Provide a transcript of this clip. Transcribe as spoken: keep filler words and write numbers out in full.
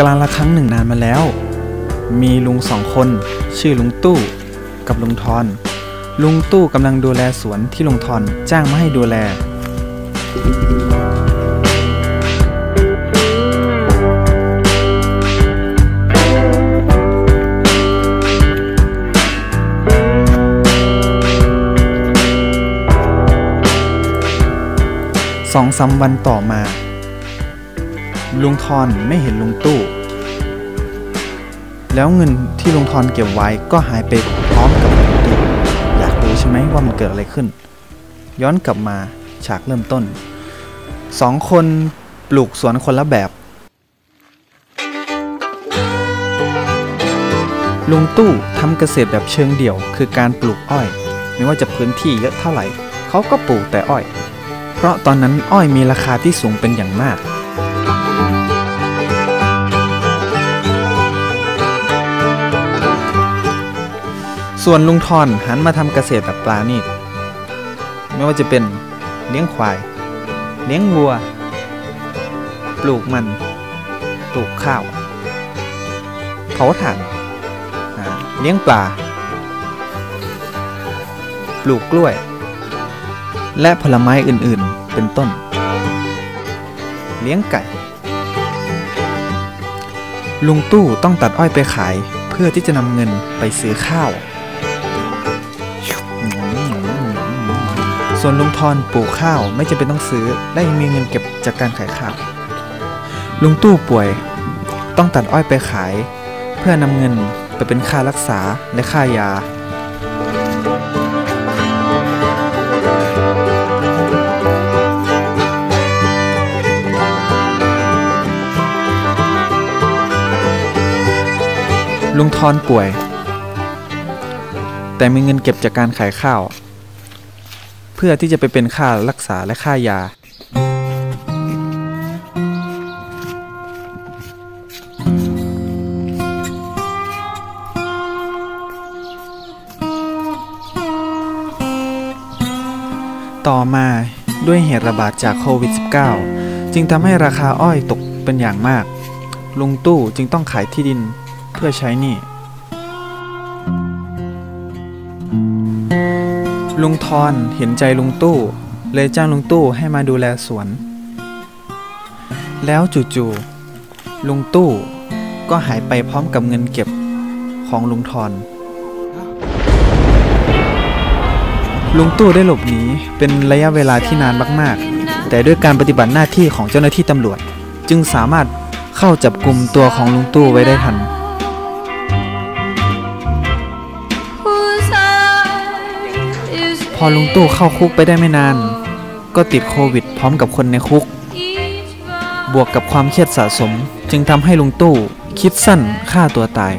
กาลครั้งหนึ่งนานมาแล้วมีลุงสองคนชื่อลุงตู้กับลุงทอนลุงตู้กำลังดูแลสวนที่ลุงทอนจ้างมาให้ดูแลสองสามวันต่อมาลุงทอนไม่เห็นลุงตู้แล้วเงินที่ลุงทอนเก็บไว้ก็หายไปพร้อมกับลุงตู้อยากรู้ใช่ไหมว่ามันเกิดอะไรขึ้นย้อนกลับมาฉากเริ่มต้นสองคนปลูกสวนคนละแบบลุงตู้ทำเกษตรแบบเชิงเดี่ยวคือการปลูกอ้อยไม่ว่าจะพื้นที่เยอะเท่าไหร่เขาก็ปลูกแต่อ้อยเพราะตอนนั้นอ้อยมีราคาที่สูงเป็นอย่างมากส่วนลุงทอนหันมาทำเกษตรแบบปลานี่ไม่ว่าจะเป็นเลี้ยงควายเลี้ยงวัวปลูกมันปลูกข้าวเผาถ่านเลี้ยงปลาปลูกกล้วยและผลไม้อื่นๆเป็นต้นเลี้ยงไก่ลุงตู้ต้องตัดอ้อยไปขายเพื่อที่จะนำเงินไปซื้อข้าวส่วนลุงทอนปลูกข้าวไม่จำเป็นต้องซื้อและยังมีเงินเก็บจากการขายข้าวลุงตู้ป่วยต้องตัดอ้อยไปขายเพื่อนำเงินไปเป็นค่ารักษาและค่ายาลุงทอนป่วยแต่มีเงินเก็บจากการขายข้าวเพื่อที่จะไปเป็นค่ารักษาและค่ายาต่อมาด้วยเหตุระบาดจากโควิด สิบเก้า จึงทำให้ราคาอ้อยตกเป็นอย่างมากลุงตู้จึงต้องขายที่ดินเพื่อใช้หนี้ลุงทอนเห็นใจลุงตู้เลยจ้างลุงตู้ให้มาดูแลสวนแล้วจู่ๆลุงตู้ก็หายไปพร้อมกับเงินเก็บของลุงทอนลุงตู้ได้หลบหนีเป็นระยะเวลาที่นานมากๆแต่ด้วยการปฏิบัติหน้าที่ของเจ้าหน้าที่ตำรวจจึงสามารถเข้าจับกุมตัวของลุงตู้ไว้ได้ทันพอลุงตู้เข้าคุกไปได้ไม่นานก็ติดโควิดพร้อมกับคนในคุกบวกกับความเครียดสะสมจึงทำให้ลุงตู้คิดสั้นฆ่าตัวตาย